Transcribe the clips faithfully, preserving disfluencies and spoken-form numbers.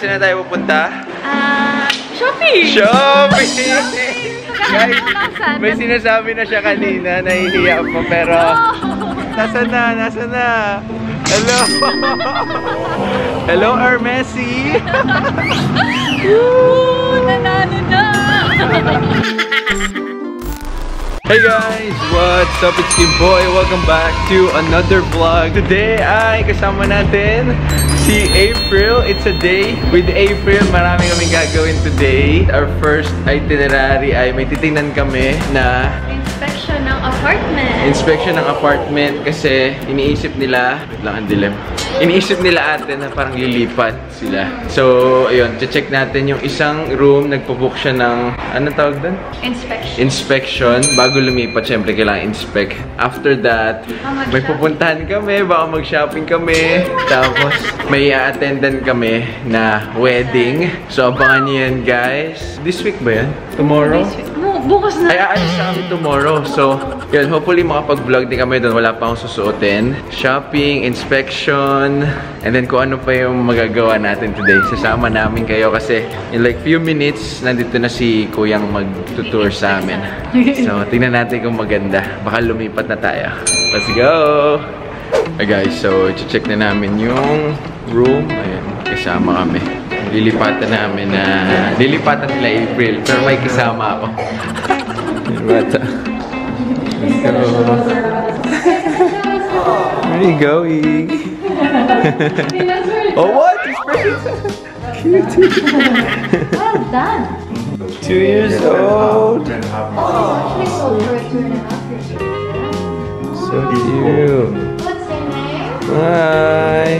Saan na tayo pupunta? Ah, uh, shopping! Shopping! Guys, may sinasabi na siya kanina, nahihiya po, pero... Nasaan na? Nasaan na? Hello! Hello, Hermesi! Woo! Nanano na! Hey guys! What's up? It's Kimpoy. Welcome back to another vlog. Today ay kasama natin si April. It's a day with April. Marami kaming gagawin today. Our first itinerary ay may titingnan kami na inspection ng apartment. Inspection ng apartment kasi iniisip nila, wait lang ang dilim. Iniisip nila ate na parang lilipat sila. So, ayun, check natin yung isang room, nagpo-book siya ng, anong tawag doon? Inspection. Inspection. Bago lumipat, syempre kailangan inspect. After that, oh, may pupuntahan kami, baka mag-shopping kami. Tapos, may attendan kami na wedding. So, abangan niyo yan, guys. This week ba yan? Tomorrow? This week. No, bukas na. Ay, aalis na kami tomorrow. So, yun, hopefully makapag-vlog din kami doon. Wala pa akong susuotin. Shopping, inspection, and then kung ano pa yung magagawa natin today. Sasama namin kayo kasi in like few minutes, nandito na si Kuyang mag-tour sa amin. So, tingnan natin kung maganda. Baka lumipat na tayo. Let's go! Hey guys, so check na namin yung room. Ayan, kasama kami. Lilipatan namin na... Lilipatan nila April, pero may kasama ako. Lilipatan. Where are you going? Oh, what? Cute. Well done. Two years old. Oh, she's old for two and a half years. So cute. What's her name? Hi.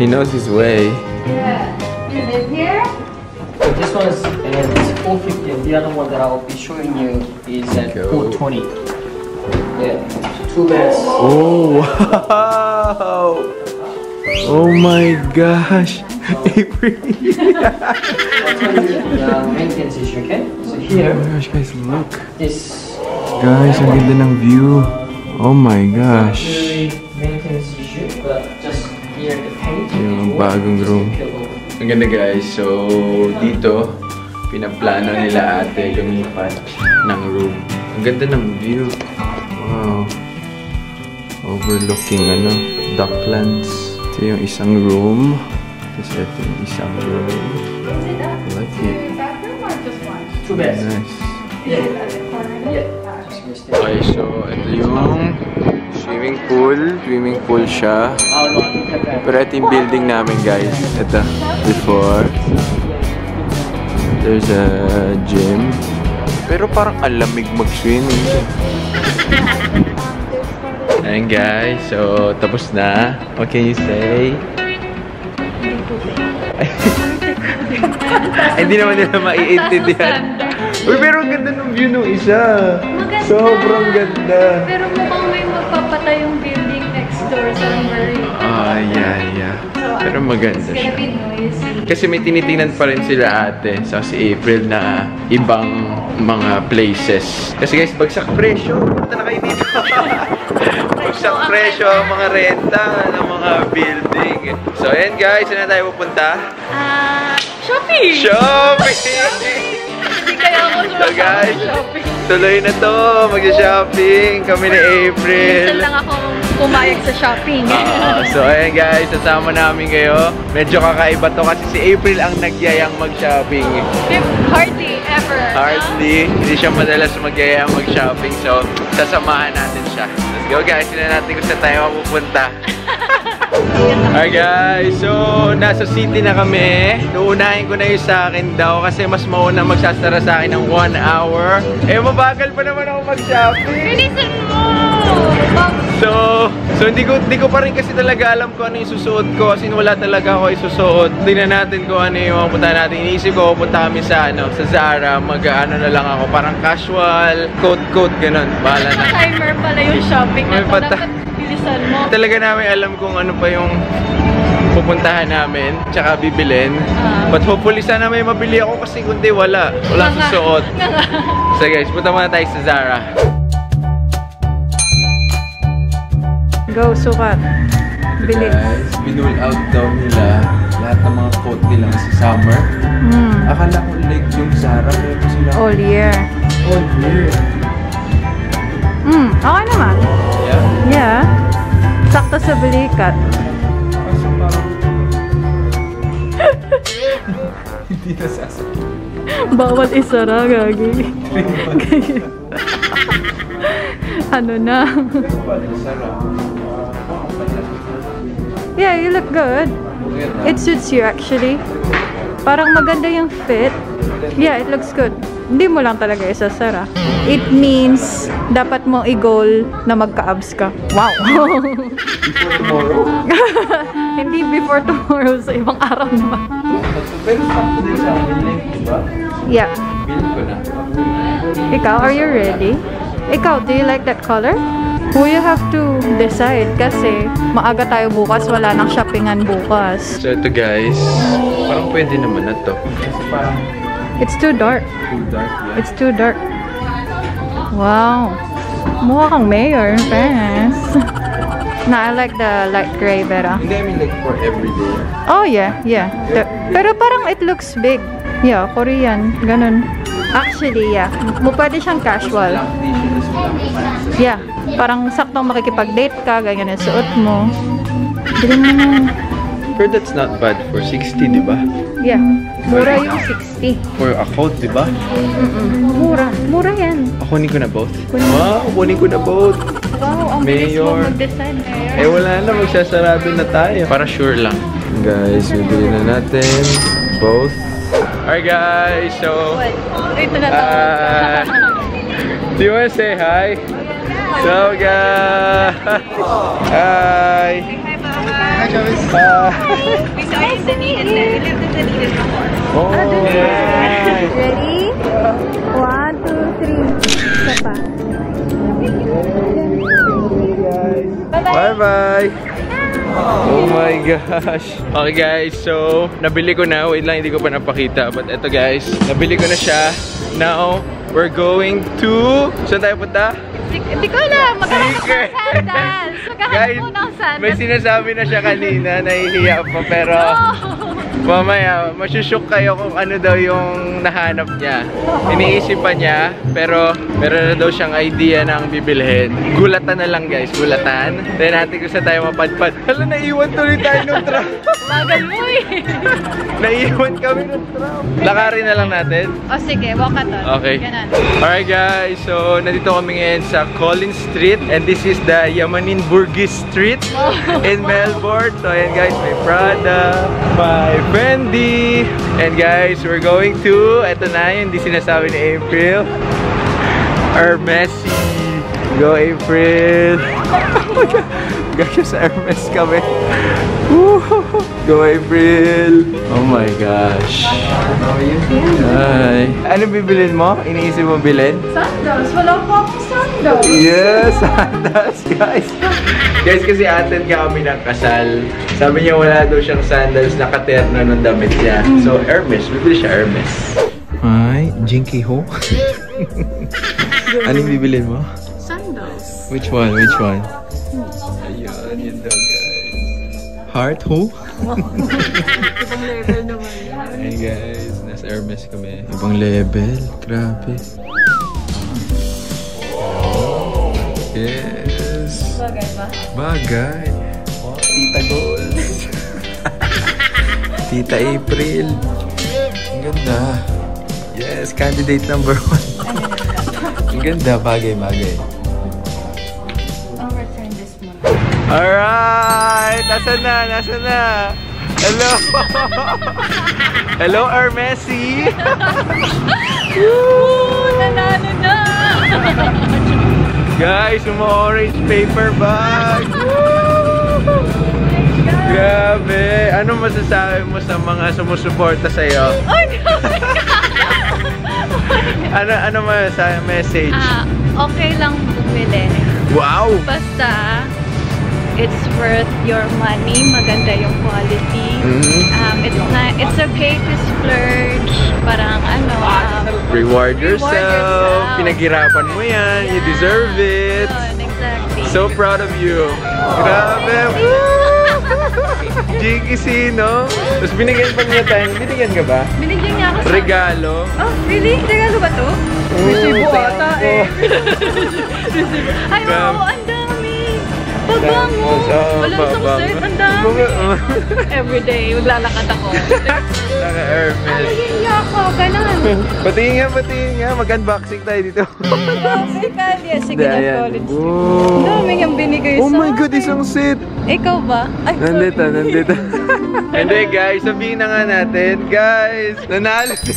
He knows his way. Yeah. You live here? So this one is uh, four fifty. The other one that I will be showing you is at four twenty. Yeah. Two beds. Oh wow! Oh my gosh! April! The maintenance issue, okay? So here. Oh my gosh, guys, look. This. Guys, ang ganda ng view. Oh my gosh. Maintenance issue, but just here the paint. Yung bagong room. Ang ganda, guys. So dito, pinaplano nila ate lumipat ng room. Ang ganda ng view. Wow. Overlooking ano, Docklands. Ito yung isang room. Tapos ito yung isang room. I like it. Two beds. Nice. Okay, so ito yung swimming pool. Swimming pool siya. Pero ito yung building namin, guys. Ito. Before. There's a gym. Pero parang alamig mag-swimming. Ayan guys, so tapos na. What can you say? Hindi naman nila maiintindihan. Uy, pero ang ganda ng view nung isa. Maganda. Sobrang ganda. Pero mukhang may magpapatay yung building next door somewhere. Ah, yeah, yeah. Pero maganda siya. Kasi may tinitingnan pa rin sila ate sa si April na ibang mga places. Kasi guys, bagsak presyo. Punta na kayo dito. Sa presyo, mga renta, ng mga building. So, ayan guys, saan na tayo pupunta? Ah, uh, shopping! Shopping! Shopping! Hindi kaya ako sumasama so, guys, shopping. Tuloy na to, mag-shopping kami ni April. Minsan lang ako pumayag sa shopping. Uh, so, ayan guys, sasama namin kayo. Medyo kakaiba to kasi si April ang nagyayang mag-shopping. Hardly ever. Hardly. No? Hindi siya madalas magyayang mag-shopping. So, sasamahan natin siya. Yo guys, sila natin kung saan tayo mapupunta. Alright guys, so nasa city na kami. Uunahin ko na yung sa akin daw kasi mas mauna magsasara sa akin ng one hour. Eh, mabagal pa naman ako mag-shopping. Bilisan mo! So, so hindi ko, hindi ko pa rin kasi talaga alam kung ano yung susuot ko. As in, wala talaga ako isusuot. Tingnan natin kung ano yung mapunta natin. Iniisip ko, pupunta kami sa, ano, sa Zara. Mag-ano na lang ako. Parang casual, coat-coat, ganun. Bahala na. Timer pala yung shopping. May so, dapat bilisan mo. Talaga namin alam kung ano pa yung pupuntahan namin, tsaka bibilin. Uh, But hopefully, sana may mabili ako kasi kundi wala. Wala susuot. So guys, punta muna tayo sa Zara. Go, sukat. ito guys, binul out daw nila lahat ng mga coat nila sa summer. Mm. Akala ko like yung Zara, pero sila all year. All year. Hmm, okay naman. Yeah. Yeah. Sakto sa balikat. Hindi na sasakit. Bawat isa na, gagi. Ano na? Yeah, you look good. It suits you actually. Parang maganda yung fit. Yeah, it looks good. Hindi mo lang talaga isasara. It means dapat mo i-goal na magka-abs ka. Wow! Before tomorrow? Hindi before tomorrow, sa ibang araw naman. Pero sakto din sa akin, diba? Yeah. Build ko na. Ikaw, are you ready? Ikaw, do you like that color? We have to decide kasi maaga tayo bukas, wala nang shoppingan bukas. So ito guys, parang pwede naman na to. It's too dark. Too dark, yeah. It's too dark. Wow. Mukha kang mayor, fans. Nah, I like the light gray better. Hindi, I mean like for everyday. Oh yeah, yeah. The, pero parang it looks big. Yeah, Korean, ganun. Actually, yeah. Pwede siyang casual. Yeah, parang saktong makikipag-date ka, ganyan yung suot mo. But that's not bad for sixty, diba? Yeah, mura yung sixty. For a coat, diba? Mm-mm. Mura, mura yan. Kunin ko na both. Wow, kunin ko na both. Wow, ang bilis mo mag-design, Mayor. Eh wala na, magsasarabin na tayo. Para sure lang. Guys, bibili na natin both. Alright guys, so... Ito na tayo. Do you want to say hi? So guys, hi. Hi, Travis. We saw you in the Needed. We lived in the Needed before. Oh, yeah. Ready? One, two, three. Papa. Bye, bye. Oh my gosh. Okay guys, so nabili ko na. Wait lang, hindi ko pa napakita. But eto guys, nabili ko na siya. Now, we're going to... Saan tayo punta? Hindi ko alam. Magkaroon ko ng sandals. Magkaroon ko ng sandals. May sinasabi na siya kanina. Nahihiya pa. Pero... mamaya, masushook kayo kung ano daw yung nahanap niya. Iniisipan niya. Pero meron na daw siyang idea na ang bibilhin. Gulatan na lang guys. Gulatan. Then natin kung saan tayo mapadpad. Hala, naiwan tuloy tayo ng trap. Bagal mo eh. Naiwan kami ng trap. Lakarin na lang natin. O sige, walkathon. Okay. Alright guys, so nandito kami ngayon sa Collins Street. And this is the Yamanin Burgis Street in Melbourne. So ayan guys, may Prada, may Fendi. And guys, we're going to, eto na yun, hindi sinasabi ni April. Hermès. Go April. Oh my God. Gagos Hermès kami. Woohoo! Go April! Oh my gosh! How are you? Hi! Ano bibilin mo? Iniisip mo bilhin? Sandals! Wala po akong sandals! Yes! Sandals, guys! Guys, kasi atin ka kami ng kasal. Sabi niya wala daw siyang sandals na katerno ng damit niya. So, Hermès. Bibili siya Hermès. Hi! Jinky ho! Ano bibilin mo? Sandals! Which one? Which one? Ayun, yun daw. Heart ho? Ibang level naman. Hey guys, nasa Hermès kami. Ibang level. Grabe. Wow. Yes. Bagay ba? Bagay. Oh, Tita Gold. Tita April. Ang ganda. Yes, candidate number one. Ang ganda. Bagay, bagay. I'll return this month. Alright! Nasaan na? Nasaan na? Hello! Hello, Hermès! Woo! Nanalo na! Guys, umo-orange paper bag! Woo! Grabe! Ano masasabi mo sa mga sumusuporta sa'yo? Oh no! Ano, ano masasabi? Message? Ah, okay lang bumili. Wow! Basta... it's worth your money. Maganda yung quality. Mm-hmm. um, it's not, it's okay to splurge. Parang ano. Um, reward, reward yourself. yourself. Pinaghirapan mo yan. Yeah. You deserve it. Oh, exactly. So proud of you. Oh. Grabe. Jikisino. Tapos binigyan pa niya tayo. Binigyan ka ba? Binigyan niya ako sa... Regalo. Oh, really? Regalo ba to? Resibo ata eh. Ay, wow, ang dami. Pabango. Walang isang set, ang dami. Everyday, maglalakad ako. Saka Hermes. Ano yun niya ako? Ganon. Patingin nga, patingin nga. Mag-unboxing tayo dito. Mag-unboxing ka. Sige na, Collins Street. Ang dami niyang binigay sa akin. Oh my God, isang set. Ikaw ba? Ay, sorry. Nandito, nandito. Hindi guys, sabihin na nga natin. Guys, nanalo na.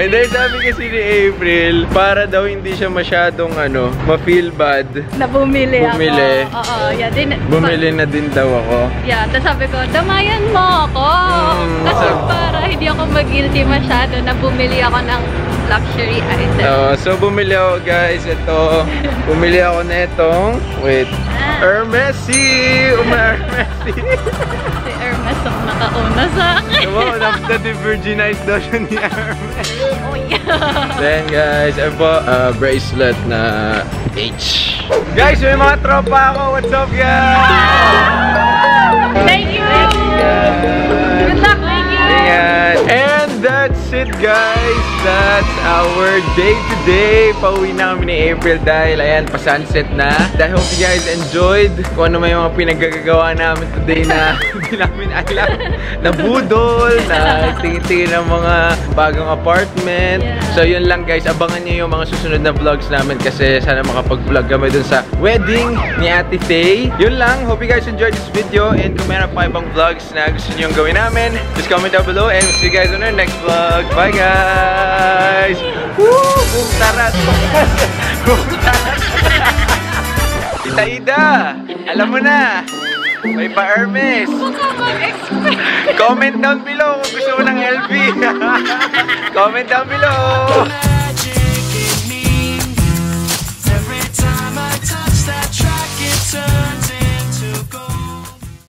And then sabi kasi ni April, para daw hindi siya masyadong ano, ma-feel bad. Na bumili, bumili ako. Oo, yeah, din, bumili na din daw ako. Yeah, tapos sabi ko, damayan mo ako. Mm, kasi oh, para hindi ako mag-guilty masyado na bumili ako ng luxury item. Uh, so bumili ako guys, ito. Bumili ako na itong, wait, ah. Hermes! Uma-Hermes! Si Hermes ang nakauna sa akin. Wow, nakita de-virginized daw siya ni Hermes. Oh yeah! Then guys, I bought a bracelet na H. Guys, may mga tropa ako! What's up guys? Thank you! Thank you guys! Good luck! Thank you! And that's it guys, that's our day today. Pauwi na kami ni April dahil ayan, pa-sunset na. I hope you guys enjoyed kung ano may mga pinaggagawa namin today na hindi namin alam. Na budol, na tingin-tingin ng mga bagong apartment. Yeah. So yun lang guys, abangan nyo yung mga susunod na vlogs namin kasi sana makapag-vlog kami dun sa wedding ni Ati Faye. Yun lang, hope you guys enjoyed this video and kung meron pa ibang vlogs na gusto nyo yung gawin namin, just comment down below and see you guys on our next vlog. Bye guys! Woo! Kung tarat! Kung tarat! Tita Ida! Alam mo na! May pa Hermes! Comment down below kung gusto mo ng L V! Comment down below!